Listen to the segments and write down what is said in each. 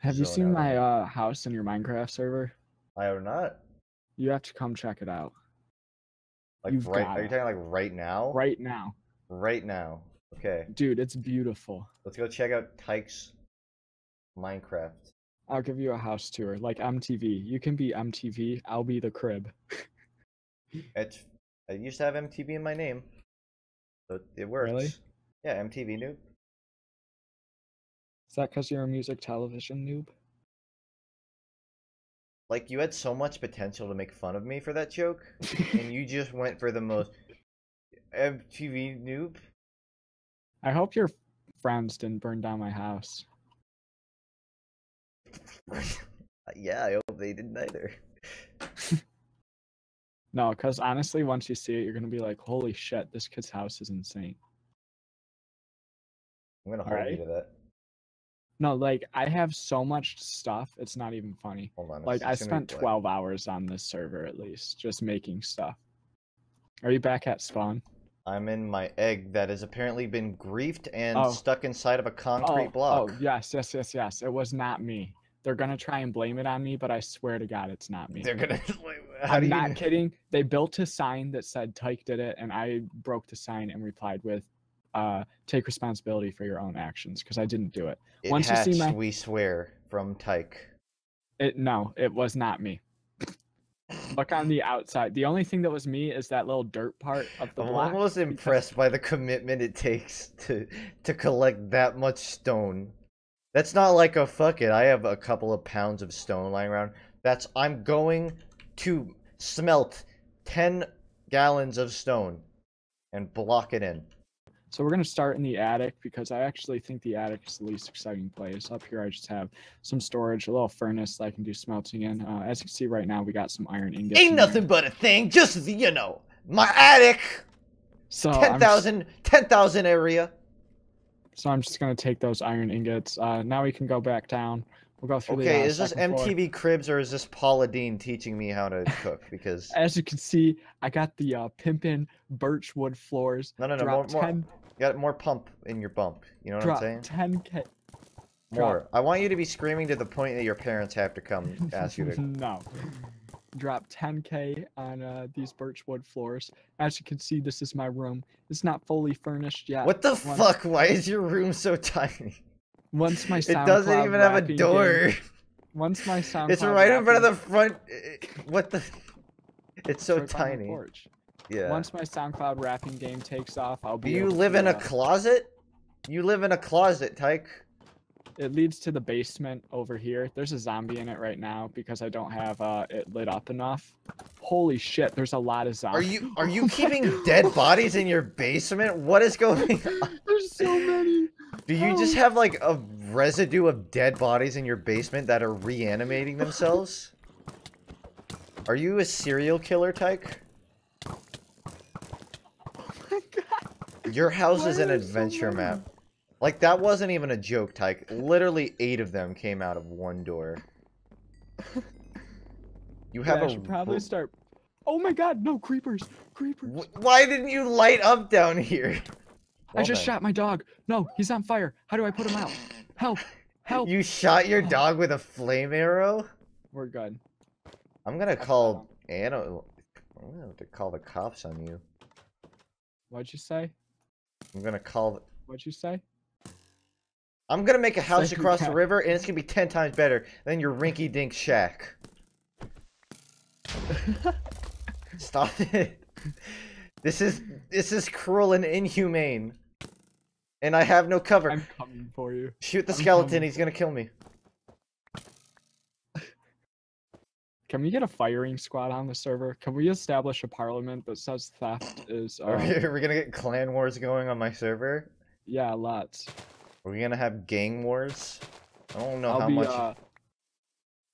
Have you seen my house in your Minecraft server? I have not. You have to come check it out. Like are you talking like right now? Right now. Right now. Okay. Dude, it's beautiful. Let's go check out Tyke's Minecraft. I'll give you a house tour, like MTV. You can be MTV, I'll be the crib. I used to have MTV in my name. So it works. Really? Yeah, MTV noob. Is that because you're a music television noob? Like, you had so much potential to make fun of me for that joke, and you just went for the most MTV noob. I hope your friends didn't burn down my house. Yeah, I hope they didn't either. No, because honestly, once you see it, you're going to be like, holy shit, this kid's house is insane. I'm going to hold you to that. No, like, I have so much stuff, it's not even funny. Hold on, like, I spent 12 hours on this server, at least, just making stuff. Are you back at spawn? I'm in my egg that has apparently been griefed and stuck inside of a concrete block. Oh, yes, yes, yes, yes. It was not me. They're going to try and blame it on me, but I swear to God, it's not me. They're going to... I'm not kidding. They built a sign that said Tyke did it, and I broke the sign and replied with, take responsibility for your own actions, because I didn't do it. Once you see my... we swear from Tyke. No, it was not me. Look on the outside. The only thing that was me is that little dirt part of the block. I'm almost impressed by the commitment it takes to collect that much stone. That's not like a fuck it, I have a couple of pounds of stone lying around. That's, I'm going to smelt 10 gallons of stone and block it in. So we're going to start in the attic because I actually think the attic is the least exciting place. Up here I just have some storage, a little furnace that I can do smelting in. As you can see right now, we got some iron ingots. Ain't nothing but a thing, just, you know, my attic. So 10,000 area. So I'm just going to take those iron ingots. Now we can go back down. We'll go through the Okay, is this MTV Cribs or is this Paula Deen teaching me how to cook? Because as you can see, I got the pimpin' birch wood floors. No, more. You got more pump in your bump. You know what I'm saying? 10K. More. Drop. I want you to be screaming to the point that your parents have to come ask you to. No. Drop 10K on these birchwood floors. As you can see, this is my room. It's not fully furnished yet. What the fuck? Why is your room so tiny? Once my SoundCloud, it doesn't even have a door. Once my SoundCloud, it's right in front of the front. What the? It's so tiny. Yeah. Once my SoundCloud rapping game takes off, I'll be. You live in a closet? You live in a closet, Tyke. It leads to the basement over here. There's a zombie in it right now because I don't have it lit up enough. Holy shit, there's a lot of zombies. Are you keeping dead bodies in your basement? What is going on? There's so many. Do you just have like a residue of dead bodies in your basement that are reanimating themselves? Are you a serial killer, Tyke? Oh my God. Your house is an adventure map. Like, that wasn't even a joke, Tyke. Literally 8 of them came out of one door. You have I should probably start... Oh my God, no, creepers! Creepers! Why didn't you light up down here? Well, I just shot my dog. No, he's on fire. How do I put him out? Help! Help! You shot your dog with a flame arrow? We're good. I'm gonna call... I'm gonna have to call the cops on you. What'd you say? I'm gonna call... What'd you say? I'm gonna make a house across the river, and it's gonna be 10 times better than your rinky-dink shack. Stop it! This is cruel and inhumane, and I have no cover. I'm coming for you. Shoot the skeleton; he's gonna kill me. Can we get a firing squad on the server? Can we establish a parliament that says theft is? Are we gonna get clan wars going on my server? Yeah, lots. We're gonna have gang wars. I don't know how much.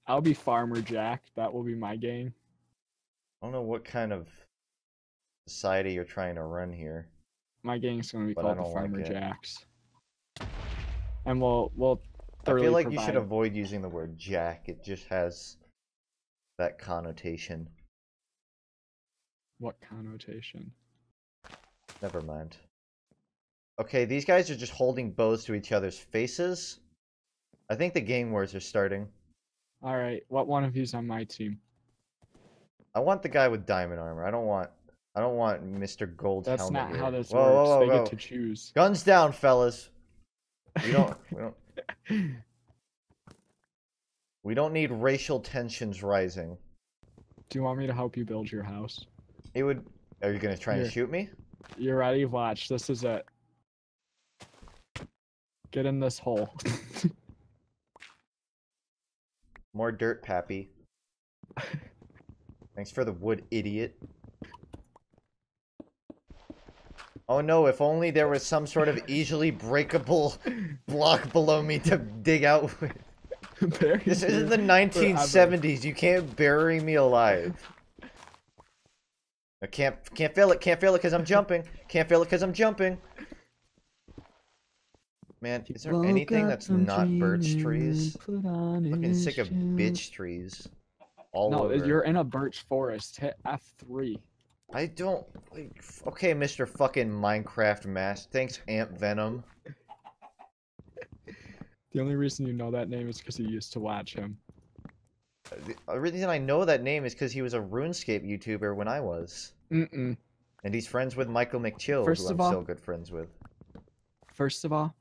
I'll be Farmer Jack. That will be my gang. I don't know what kind of society you're trying to run here. My gang's gonna be called the Farmer Jacks. And we'll. I feel like you should avoid using the word Jack. It just has that connotation. What connotation? Never mind. Okay, these guys are just holding bows to each other's faces. I think the game wars are starting. Alright, what one of you's on my team? I want the guy with diamond armor. I don't want Mr. Gold Helmet. That's not here. How this whoa, works. Whoa, whoa, they get to choose. Guns down, fellas. We don't need racial tensions rising. Do you want me to help you build your house? It would. Are you gonna try and shoot me? You're ready. Watch. This is it. Get in this hole. More dirt, Pappy. Thanks for the wood, idiot. Oh no, if only there was some sort of easily breakable block below me to dig out with. This isn't the 1970s, you can't bury me alive. I can't fail it, can't fail it because I'm jumping. Can't fail it because I'm jumping. Man, is there anything that's not birch trees? Fucking sick of bitch trees. All no, over. You're in a birch forest. Hit F3. I don't like. Okay, Mr. Fucking Minecraft Mask. Thanks, Ant Venom. The only reason you know that name is because you used to watch him. The reason I know that name is because he was a RuneScape YouTuber when I was. Mm-mm. And he's friends with Michael McChill, who I'm still good friends with. First of all,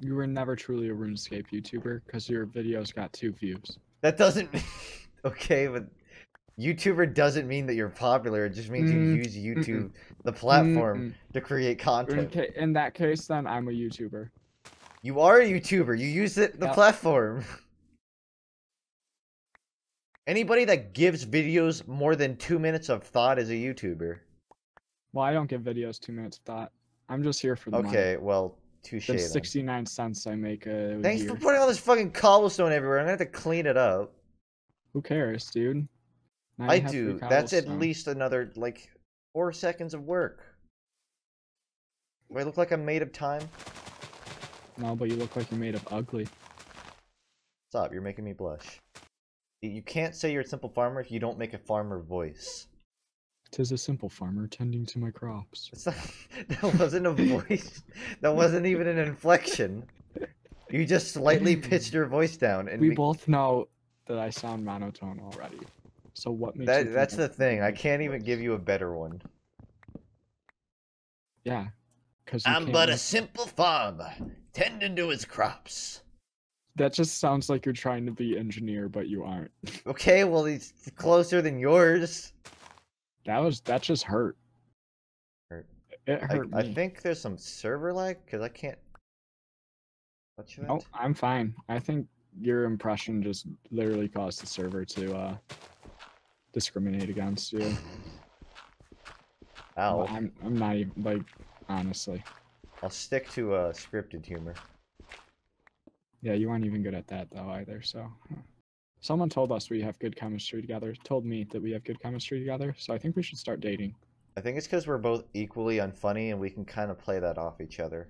you were never truly a RuneScape YouTuber because your videos got 2 views. That doesn't. Okay, but YouTuber doesn't mean that you're popular. It just means you use YouTube, the platform, to create content. In that case, then, I'm a YouTuber. You are a YouTuber. You use it, the platform. Anybody that gives videos more than 2 minutes of thought is a YouTuber. Well, I don't give videos 2 minutes of thought. I'm just here for the money. Okay, well, touche then. 69 cents I make a Thanks year. For putting all this fucking cobblestone everywhere. I'm going to have to clean it up. Who cares, dude? I do. That's at least another, like, 4 seconds of work. Do I look like I'm made of time? No, but you look like you're made of ugly. Stop, you're making me blush. You can't say you're a simple farmer if you don't make a farmer voice. 'Tis a simple farmer tending to my crops. It's not, that wasn't a voice. That wasn't even an inflection. You just slightly pitched your voice down. And we both know that I sound monotone already. So what makes that? That's the thing. I can't even give you a better one. Yeah, because I'm but a simple farmer, tending to his crops. That just sounds like you're trying to be engineer, but you aren't. Okay, well, he's closer than yours. That just hurt. It hurt. I think there's some server lag because I can't. No, I'm fine. I think your impression just literally caused the server to discriminate against you. Ow. I'm not even, like, honestly. I'll stick to scripted humor. Yeah, you aren't even good at that, though, either, so. Someone told us we have good chemistry together, told me that we have good chemistry together, so I think we should start dating. I think it's because we're both equally unfunny and we can kind of play that off each other.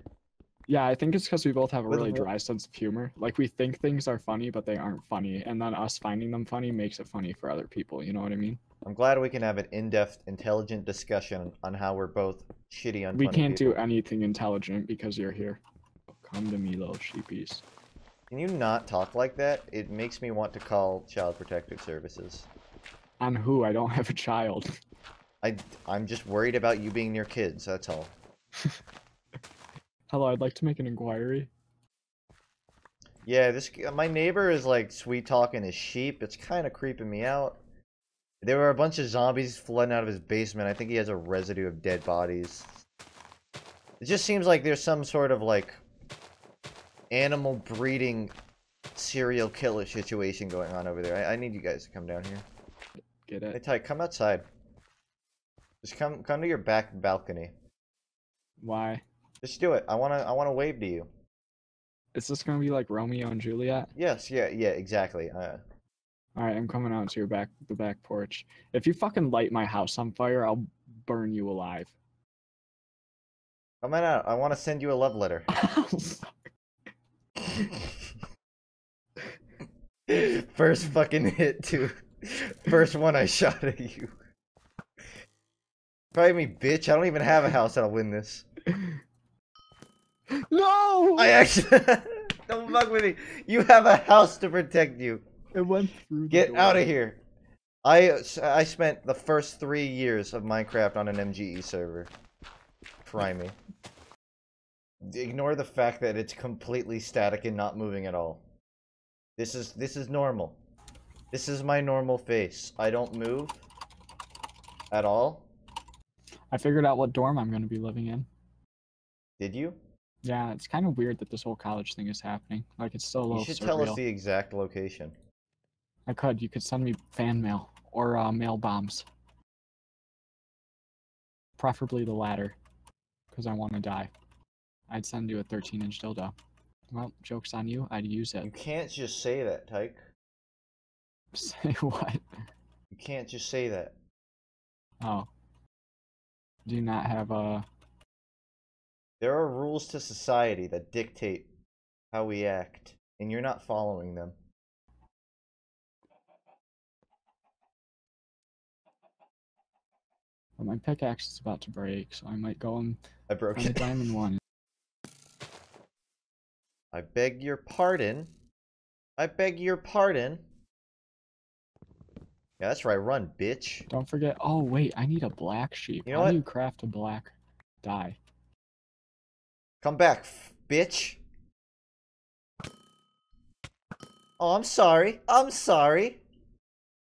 Yeah, I think it's because we both have a really dry sense of humor. Like, we think things are funny, but they aren't funny. And then us finding them funny makes it funny for other people. You know what I mean? I'm glad we can have an in-depth, intelligent discussion on how we're both shitty, unfunny. We can't do anything intelligent because you're here. Come to me, little sheepies. Can you not talk like that? It makes me want to call Child Protective Services. I'm who? I don't have a child. I'm just worried about you being near kids, that's all. Hello, I'd like to make an inquiry. Yeah, my neighbor is, like, sweet-talking his sheep. It's kind of creeping me out. There were a bunch of zombies flooding out of his basement. I think he has a residue of dead bodies. It just seems like there's some sort of, like, animal breeding serial killer situation going on over there. I need you guys to come down here. Get it. Hey, Ty, come outside. Just come to your back balcony. Why? Just do it. I wanna wave to you. Is this gonna be like Romeo and Juliet? Yes. Yeah. Exactly. All right, I'm coming out to your back porch. If you fucking light my house on fire, I'll burn you alive. Come on out. I want to send you a love letter. First fucking hit too. First one I shot at you. Fight me, bitch. I don't even have a house. I'll win this. No! I actually Don't fuck with me. You have a house to protect you. It went through. Get out of here. I spent the first 3 years of Minecraft on an MGE server. Try me. Ignore the fact that it's completely static and not moving at all. This is normal. This is my normal face. I don't move at all. I figured out what dorm I'm going to be living in. Did you? Yeah, it's kind of weird that this whole college thing is happening. Like, it's still a little surreal. You should tell us the exact location. I could. You could send me fan mail or mail bombs. Preferably the latter, because I want to die. I'd send you a 13-inch dildo. Well, joke's on you. I'd use it. You can't just say that, Tyke. Say what? You can't just say that. Oh. Do you not have a... There are rules to society that dictate how we act, and you're not following them. Well, my pickaxe is about to break, so I might go and... I broke it. Diamond one. I beg your pardon. I beg your pardon. Yeah, that's right. Run, bitch. Don't forget. Oh, wait. I need a black sheep. You know How do you craft a black dye? Come back, bitch. Oh, I'm sorry. I'm sorry.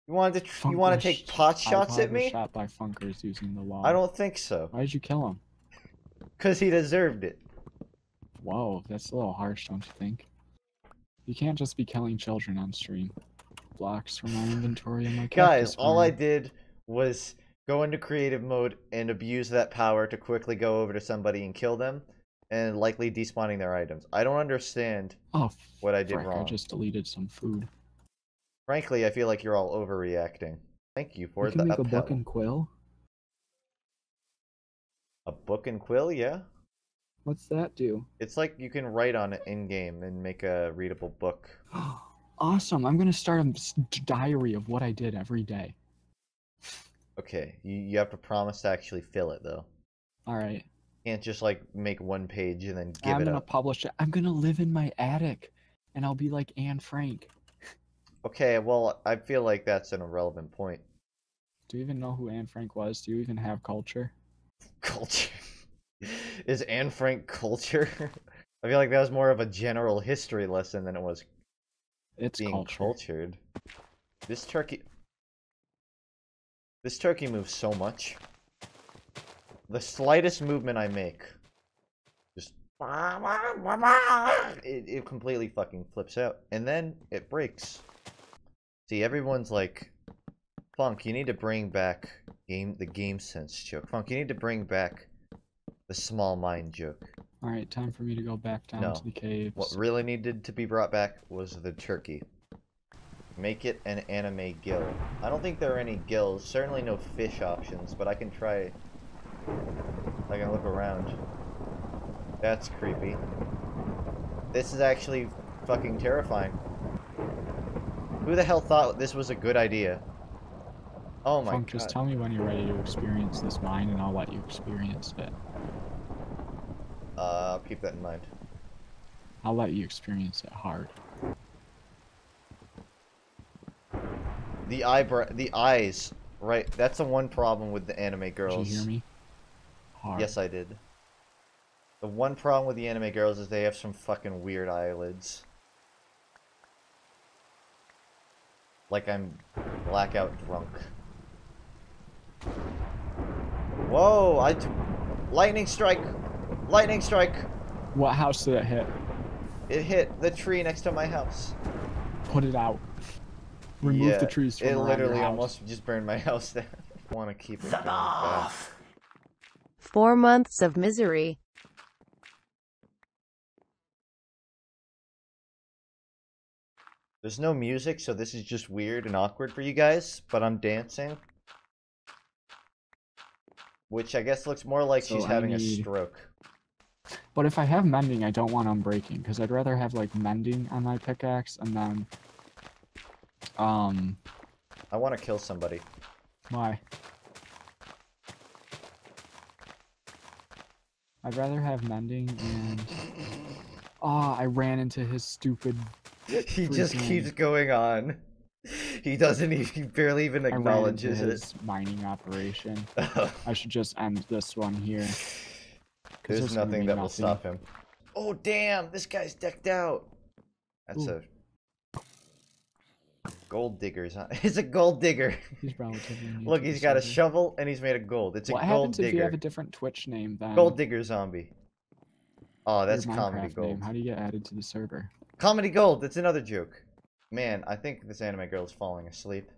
You wanted to take pot shots at me? I shot by Funkers using the law. I don't think so. Why did you kill him? Because he deserved it. Whoa, that's a little harsh, don't you think? You can't just be killing children on stream. Blocks from my inventory and my guys, all I did was go into creative mode and abuse that power to quickly go over to somebody and kill them, and likely despawning their items. I don't understand what I did wrong. I just deleted some food. Frankly, I feel like you're all overreacting. Thank you for the uphill. A book and quill? A book and quill, yeah. What's that do? It's like you can write on it in-game and make a readable book. Awesome. I'm going to start a diary of what I did every day. Okay. You have to promise to actually fill it, though. All right. You can't just, like, make one page and then give it up. I'm going to publish it. I'm going to live in my attic, and I'll be like Anne Frank. Okay, well, I feel like that's an irrelevant point. Do you even know who Anne Frank was? Do you even have culture? Culture? Is Anne Frank culture? I feel like that was more of a general history lesson than it was being cultured. This turkey moves so much. The slightest movement I make, just it completely fucking flips out, and then it breaks. See, everyone's like, Funk, you need to bring back the game sense joke. Funk, you need to bring back the small mind joke. Alright, time for me to go back down to the caves. What really needed to be brought back was the turkey. Make it an anime gill. I don't think there are any gills, certainly no fish options, but I can try. I can look around. That's creepy. This is actually fucking terrifying. Who the hell thought this was a good idea? Oh my god. Just tell me when you're ready to experience this mine and I'll let you experience it. I'll keep that in mind. I'll let you experience it hard. The eyes, right? That's the one problem with the anime girls. Did you hear me? Hard. Yes, I did. The one problem with the anime girls is they have some fucking weird eyelids. Like I'm blackout drunk. Whoa! Lightning strike! Lightning strike! What house did it hit? It hit the tree next to my house. Put it out. Remove the trees from around your house. It literally almost just burned my house down. I want to keep it going back. 4 months of misery. There's no music, so this is just weird and awkward for you guys, but I'm dancing. Which I guess looks more like she's having a stroke. But if I have mending, I don't want unbreaking, because I'd rather have, like, mending on my pickaxe, and then, I want to kill somebody. Why? I'd rather have mending and... Ah, oh, I ran into his stupid. He just keeps going on. He doesn't even, he barely even acknowledges his mining operation. I should just end this one here. There's nothing that will stop him. Oh damn, this guy's decked out. That's Ooh. A gold digger's huh? It's a gold digger. He's look, he's got a shovel and he's made of gold. It's a gold digger. If you have a different Twitch name than Gold Digger Zombie. Oh, that's Comedy Gold. Name. How do you get added to the server? Comedy Gold, that's another joke. Man, I think this anime girl is falling asleep.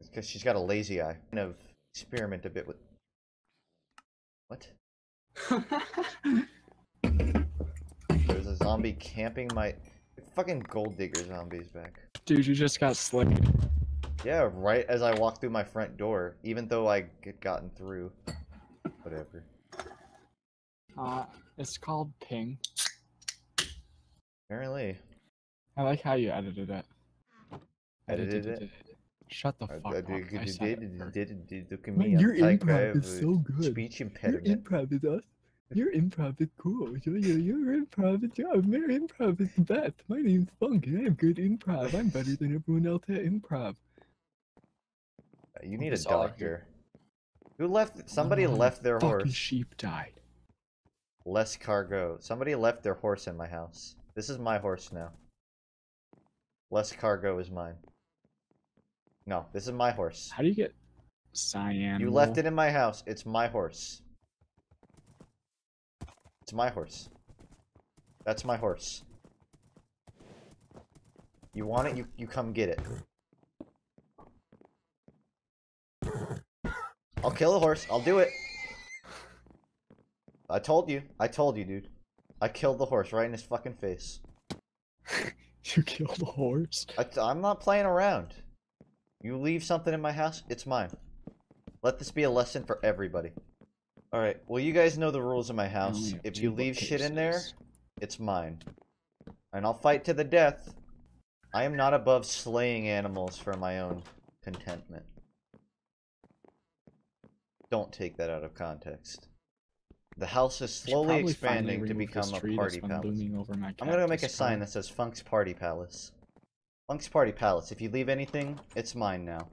It's because she's got a lazy eye. I'm gonna experiment a bit with... What? There's a zombie camping my... Fucking Gold Digger Zombie's back. Dude, you just got slicked. Yeah, right as I walked through my front door. Even though I get gotten through. Whatever. It's called ping. Apparently. I like how you edited it. Edited it? Shut the fuck up. Your improv is so good. Speech impediment. Your improv is awesome. Your improv is cool. Your improv is job. Your improv is the best. My name's FUNKe and I have good improv. I'm better than everyone else at improv. You need a doctor. Who left? Somebody left their horse. Fucking sheep died. Less cargo. Somebody left their horse in my house. This is my horse now. Less cargo is mine. No, this is my horse. How do you get cyan? You left it in my house. It's my horse. It's my horse. That's my horse. You want it? You come get it. I'll kill the horse. I'll do it. I told you. I told you, dude. I killed the horse right in his fucking face. You killed the horse? I'm not playing around. You leave something in my house, it's mine. Let this be a lesson for everybody. Alright, well you guys know the rules of my house. If you leave shit in there, it's mine. And I'll fight to the death. I am not above slaying animals for my own contentment. Don't take that out of context. The house is slowly expanding to become a party palace. I'm gonna make a sign that says FUNKe's Party Palace. FUNKe's Party Palace. If you leave anything, it's mine now.